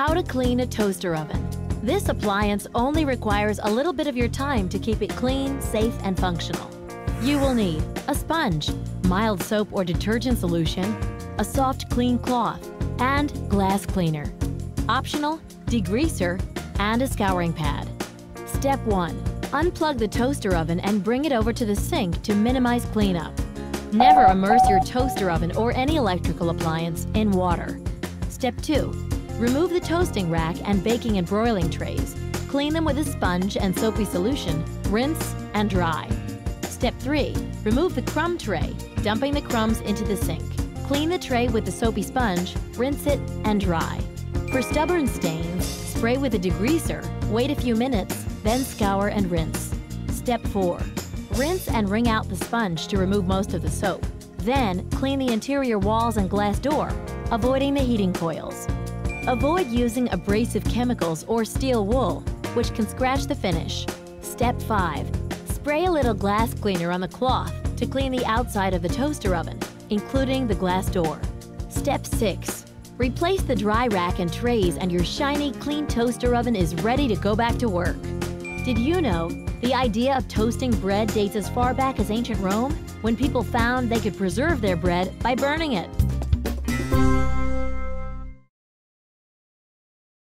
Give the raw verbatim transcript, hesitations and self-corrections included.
how to clean a toaster oven. This appliance only requires a little bit of your time to keep it clean, safe, and functional. You will need a sponge, mild soap or detergent solution, a soft clean cloth, and glass cleaner. Optional, degreaser, and a scouring pad. Step one, unplug the toaster oven and bring it over to the sink to minimize cleanup. Never immerse your toaster oven or any electrical appliance in water. Step two, remove the toasting rack and baking and broiling trays. Clean them with a sponge and soapy solution, rinse and dry. Step three, remove the crumb tray, dumping the crumbs into the sink. Clean the tray with the soapy sponge, rinse it and dry. For stubborn stains, spray with a degreaser, wait a few minutes, then scour and rinse. Step four, rinse and wring out the sponge to remove most of the soap. Then, clean the interior walls and glass door, avoiding the heating coils. Avoid using abrasive chemicals or steel wool, which can scratch the finish. Step five, spray a little glass cleaner on the cloth to clean the outside of the toaster oven, including the glass door. Step six, replace the dry rack and trays and your shiny, clean toaster oven is ready to go back to work. Did you know the idea of toasting bread dates as far back as ancient Rome, when people found they could preserve their bread by burning it?